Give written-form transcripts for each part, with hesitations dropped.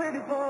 waiting for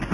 you.